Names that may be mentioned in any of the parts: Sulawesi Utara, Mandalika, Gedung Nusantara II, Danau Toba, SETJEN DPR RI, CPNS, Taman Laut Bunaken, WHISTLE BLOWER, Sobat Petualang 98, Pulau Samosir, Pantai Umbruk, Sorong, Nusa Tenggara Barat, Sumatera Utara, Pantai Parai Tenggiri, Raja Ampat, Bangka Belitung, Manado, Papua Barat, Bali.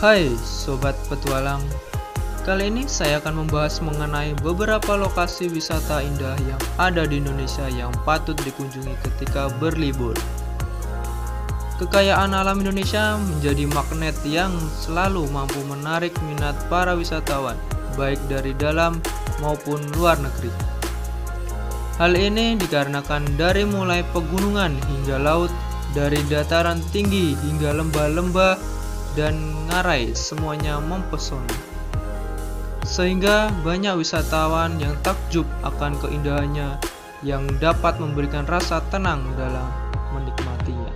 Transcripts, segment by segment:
Hai Sobat Petualang, kali ini saya akan membahas mengenai beberapa lokasi wisata indah yang ada di Indonesia yang patut dikunjungi ketika berlibur. Kekayaan alam Indonesia menjadi magnet yang selalu mampu menarik minat para wisatawan, baik dari dalam maupun luar negeri. Hal ini dikarenakan dari mulai pegunungan hingga laut, dari dataran tinggi hingga lembah-lembah dan ngarai, semuanya mempesona. Sehingga banyak wisatawan yang takjub akan keindahannya yang dapat memberikan rasa tenang dalam menikmatinya.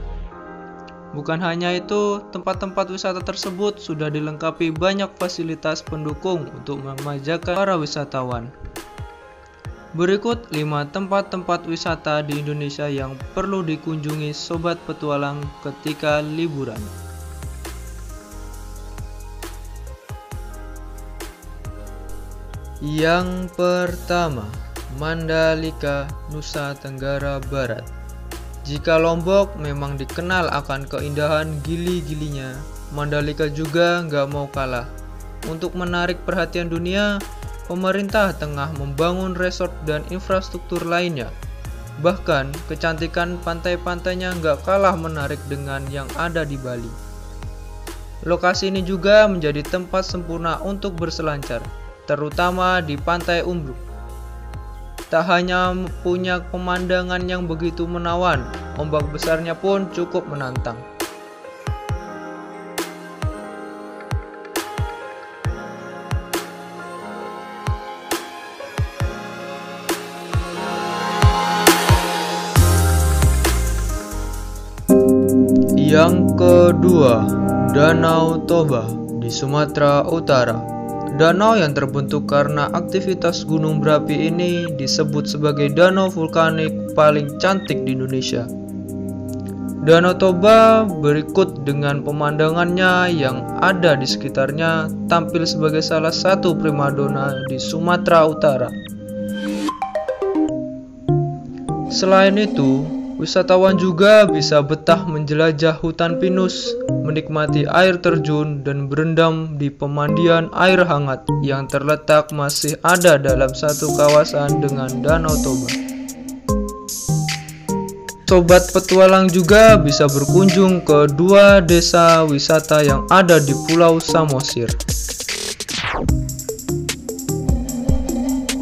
Bukan hanya itu, tempat-tempat wisata tersebut sudah dilengkapi banyak fasilitas pendukung untuk memajakan para wisatawan. Berikut 5 tempat-tempat wisata di Indonesia yang perlu dikunjungi Sobat Petualang ketika liburan. Yang pertama, Mandalika, Nusa Tenggara Barat. Jika Lombok memang dikenal akan keindahan gili-gilinya, Mandalika juga nggak mau kalah. Untuk menarik perhatian dunia, pemerintah tengah membangun resort dan infrastruktur lainnya. Bahkan, kecantikan pantai-pantainya nggak kalah menarik dengan yang ada di Bali. Lokasi ini juga menjadi tempat sempurna untuk berselancar, terutama di Pantai Umbruk. Tak hanya punya pemandangan yang begitu menawan, ombak besarnya pun cukup menantang. Yang kedua, Danau Toba di Sumatera Utara. Danau yang terbentuk karena aktivitas gunung berapi ini disebut sebagai danau vulkanik paling cantik di Indonesia. Danau Toba berikut dengan pemandangannya yang ada di sekitarnya tampil sebagai salah satu primadona di Sumatera Utara. Selain itu, wisatawan juga bisa betah menjelajah hutan pinus, menikmati air terjun, dan berendam di pemandian air hangat yang terletak masih ada dalam satu kawasan dengan Danau Toba. Sobat Petualang juga bisa berkunjung ke 2 desa wisata yang ada di Pulau Samosir.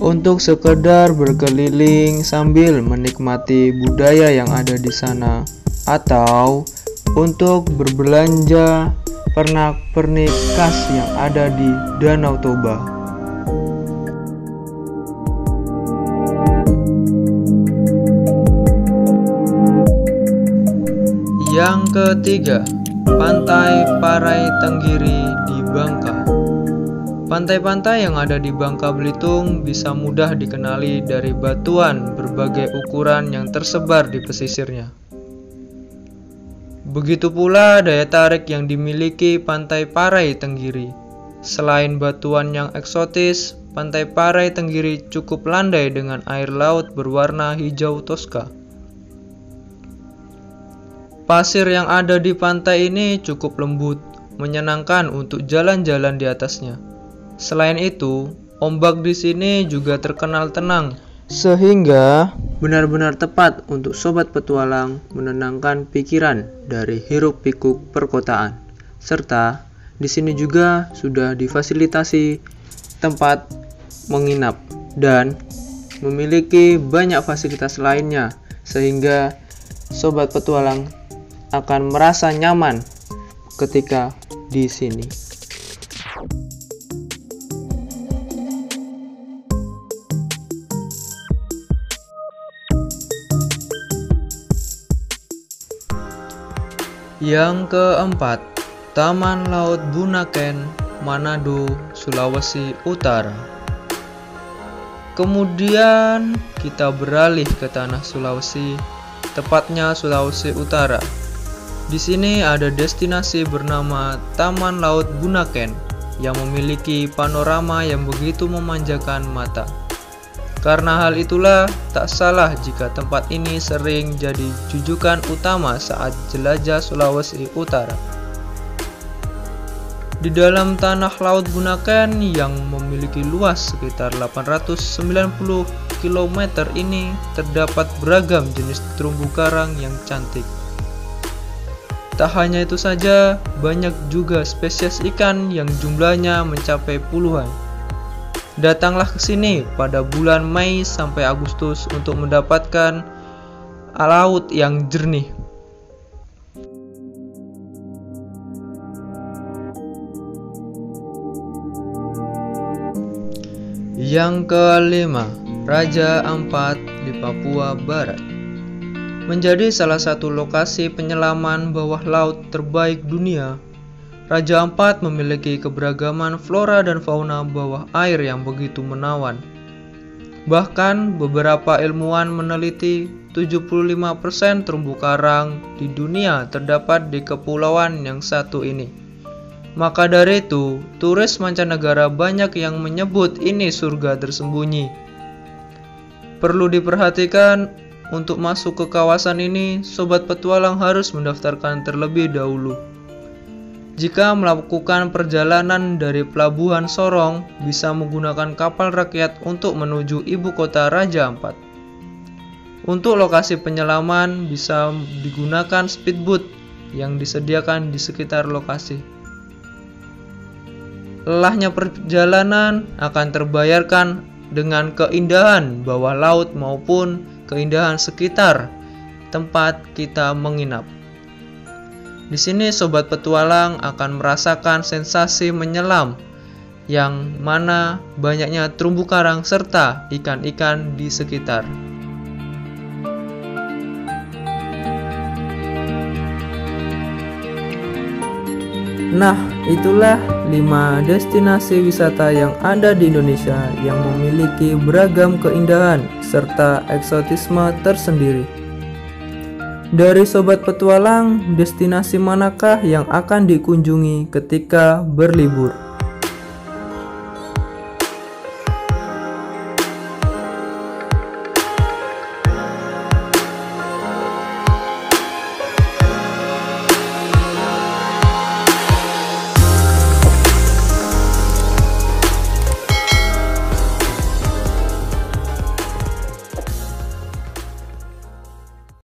Untuk sekedar berkeliling sambil menikmati budaya yang ada di sana, atau untuk berbelanja pernak-pernik khas yang ada di Danau Toba. Yang ketiga, Pantai Parai Tenggiri di Bangka. Pantai-pantai yang ada di Bangka Belitung bisa mudah dikenali dari batuan berbagai ukuran yang tersebar di pesisirnya. Begitu pula daya tarik yang dimiliki Pantai Parai Tenggiri. Selain batuan yang eksotis, Pantai Parai Tenggiri cukup landai dengan air laut berwarna hijau toska. Pasir yang ada di pantai ini cukup lembut, menyenangkan untuk jalan-jalan di atasnya. Selain itu, ombak di sini juga terkenal tenang, sehingga benar-benar tepat untuk Sobat Petualang menenangkan pikiran dari hiruk-pikuk perkotaan. Serta di sini juga sudah difasilitasi tempat menginap dan memiliki banyak fasilitas lainnya, sehingga Sobat Petualang akan merasa nyaman ketika di sini. Yang keempat, Taman Laut Bunaken, Manado, Sulawesi Utara. Kemudian kita beralih ke tanah Sulawesi, tepatnya Sulawesi Utara. Di sini ada destinasi bernama Taman Laut Bunaken yang memiliki panorama yang begitu memanjakan mata. Karena hal itulah, tak salah jika tempat ini sering jadi jujukan utama saat jelajah Sulawesi Utara. Di dalam tanah laut Bunaken yang memiliki luas sekitar 890 km ini terdapat beragam jenis terumbu karang yang cantik. Tak hanya itu saja, banyak juga spesies ikan yang jumlahnya mencapai puluhan. Datanglah ke sini pada bulan Mei sampai Agustus untuk mendapatkan laut yang jernih. Yang kelima, Raja Ampat di Papua Barat menjadi salah satu lokasi penyelaman bawah laut terbaik dunia. Raja Ampat memiliki keberagaman flora dan fauna bawah air yang begitu menawan. Bahkan beberapa ilmuwan meneliti 75% terumbu karang di dunia terdapat di kepulauan yang satu ini. Maka dari itu, turis mancanegara banyak yang menyebut ini surga tersembunyi. Perlu diperhatikan, untuk masuk ke kawasan ini, sobat petualang harus mendaftarkan terlebih dahulu. Jika melakukan perjalanan dari Pelabuhan Sorong, bisa menggunakan kapal rakyat untuk menuju ibu kota Raja Ampat. Untuk lokasi penyelaman, bisa digunakan speedboat yang disediakan di sekitar lokasi. Lelahnya perjalanan akan terbayarkan dengan keindahan bawah laut maupun keindahan sekitar tempat kita menginap. Di sini sobat petualang akan merasakan sensasi menyelam yang mana banyaknya terumbu karang serta ikan-ikan di sekitar. Nah, itulah 5 destinasi wisata yang ada di Indonesia yang memiliki beragam keindahan serta eksotisme tersendiri. Dari sobat petualang, destinasi manakah yang akan dikunjungi ketika berlibur?